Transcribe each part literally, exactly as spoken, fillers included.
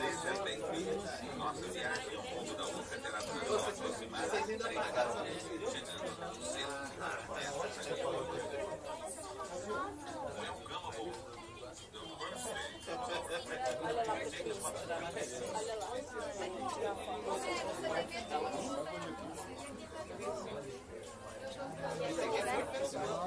seiscentos litros, nossa viagem ao longo da outra temperatura aproximada de trinta graus, chegando a duzentos e cinquenta. Welcome aboard. The first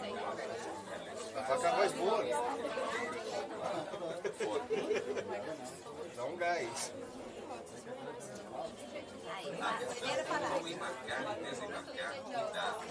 day. Vai ficar mais boa. Dá um gás. A primeira parada. Vou embarcar e desembarcar e dar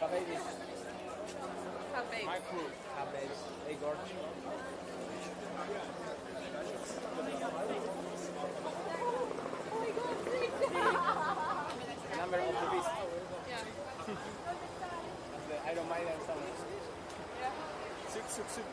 Habeis. Habeis. My crew. Habeis. Hey, Gordon. Oh my God! Number of the beast. Yeah. I don't mind that sound. Yeah. Six, six, six.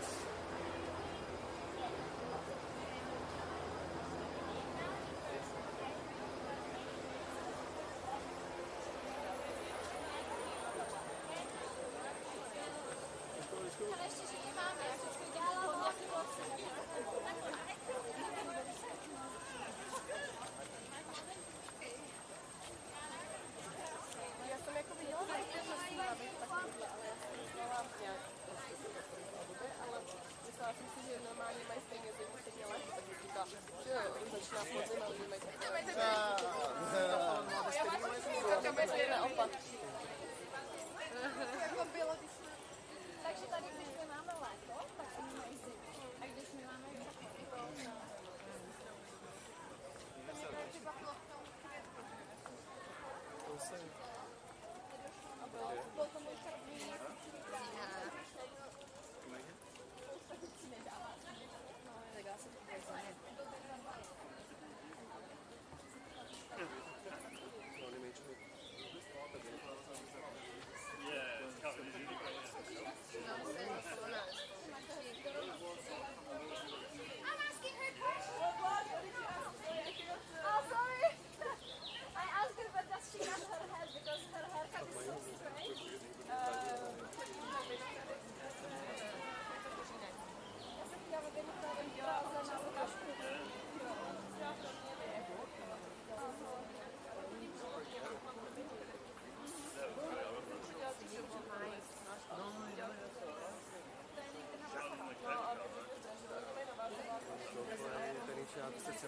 That's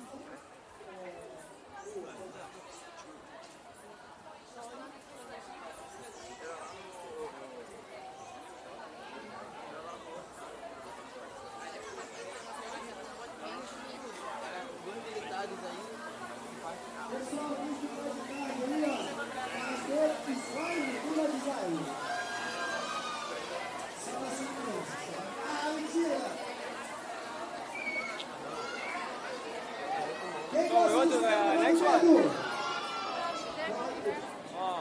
simple, right? Pessoal, isso que vai ficar ali, ó. Vai ser slime, pula de slime. Só assim mesmo. Ah, mentira! Quem gosta do slime? Oh,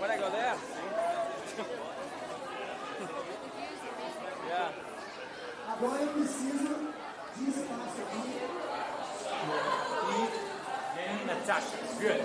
what I got there? Yeah. Agora eu preciso de espaço aqui. And Natasha. Good.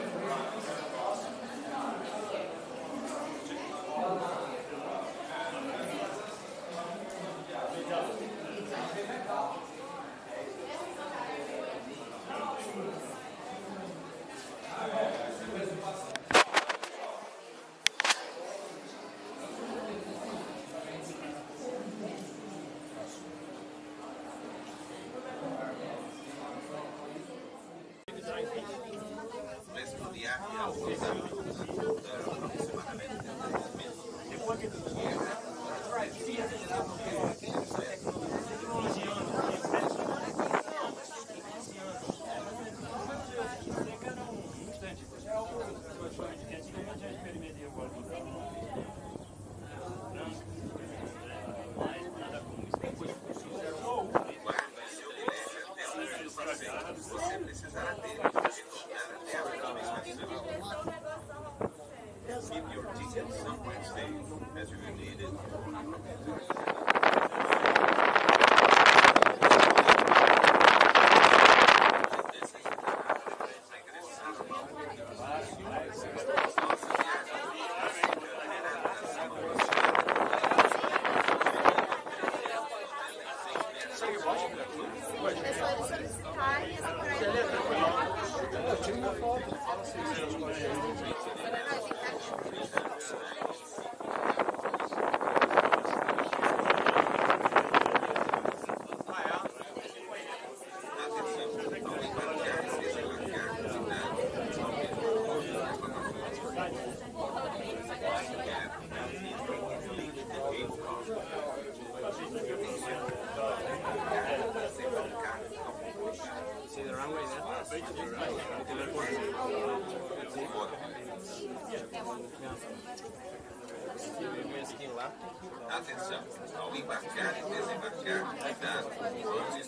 Atenção, ao embarcar e desembarcar, cuidado com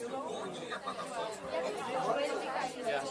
o bonde e a plataforma. Yeah,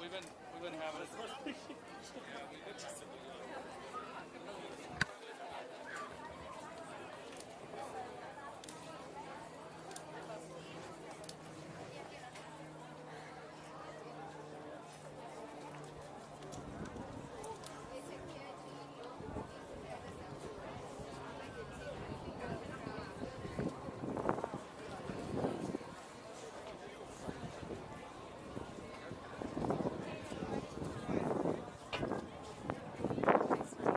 we've been we've been having this. Yeah, we've been having it. Thanks.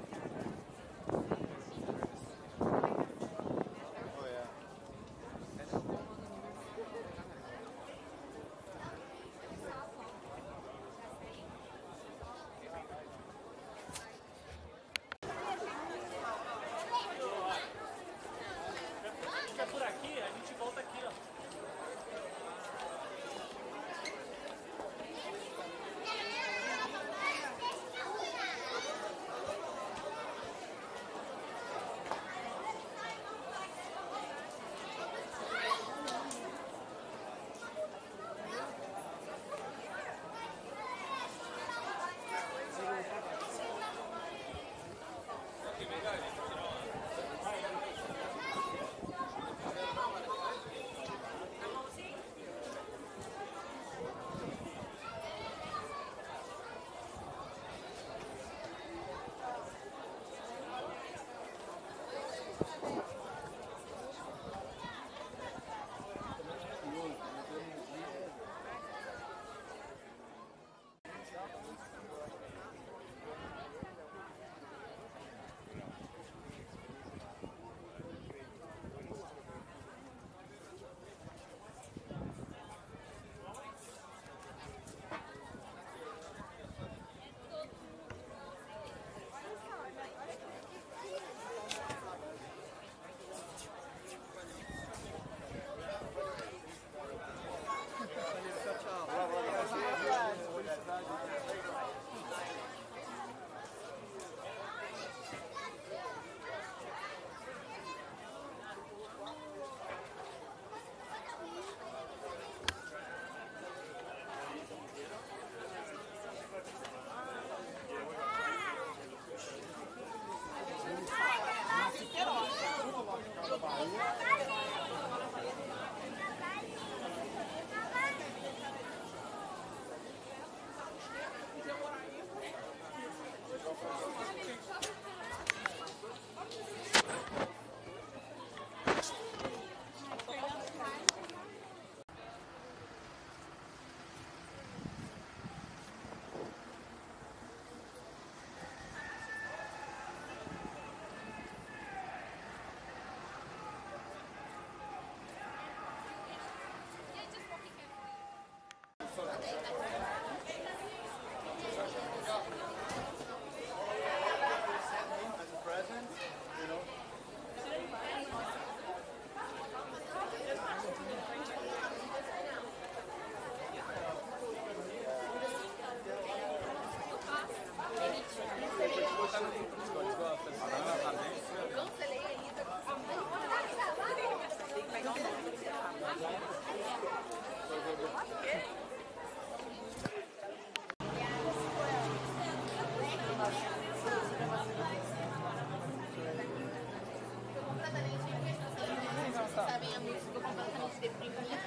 You're going to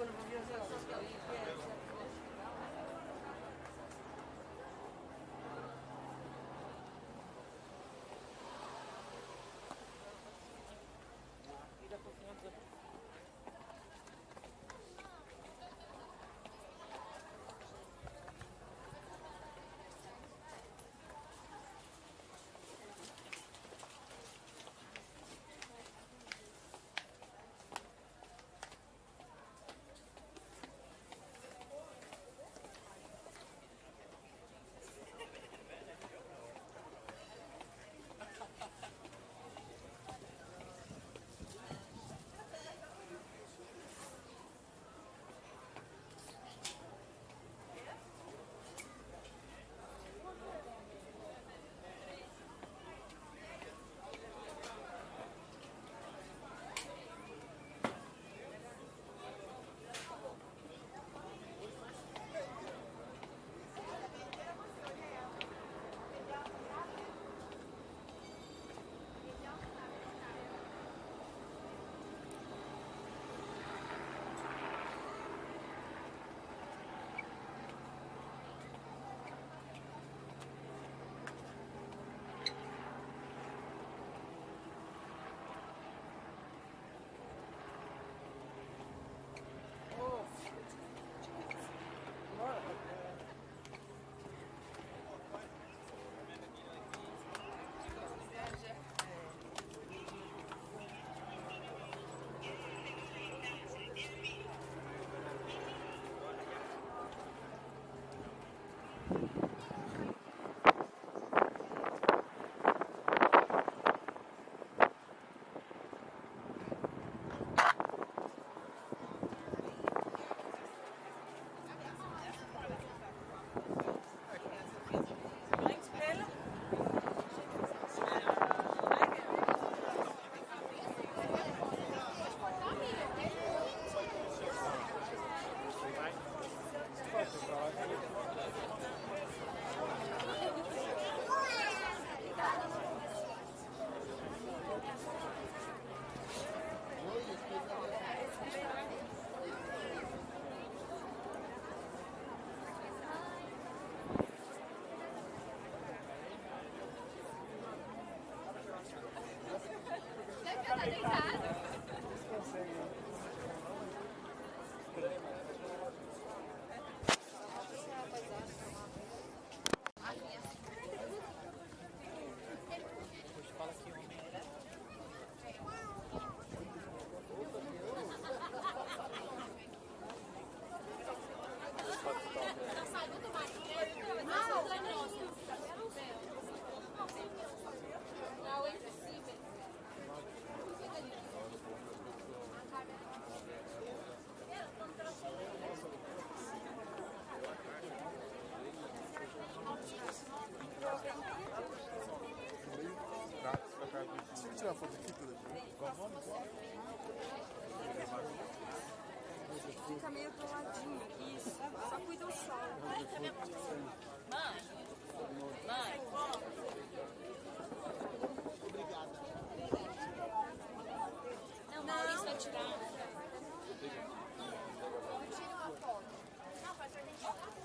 move yourself. fica meio doladinho aqui. Só cuida o sol. Mãe! Mãe! Obrigada. Não, Maurício vai tirar. Tira uma foto. Não, faz a gente.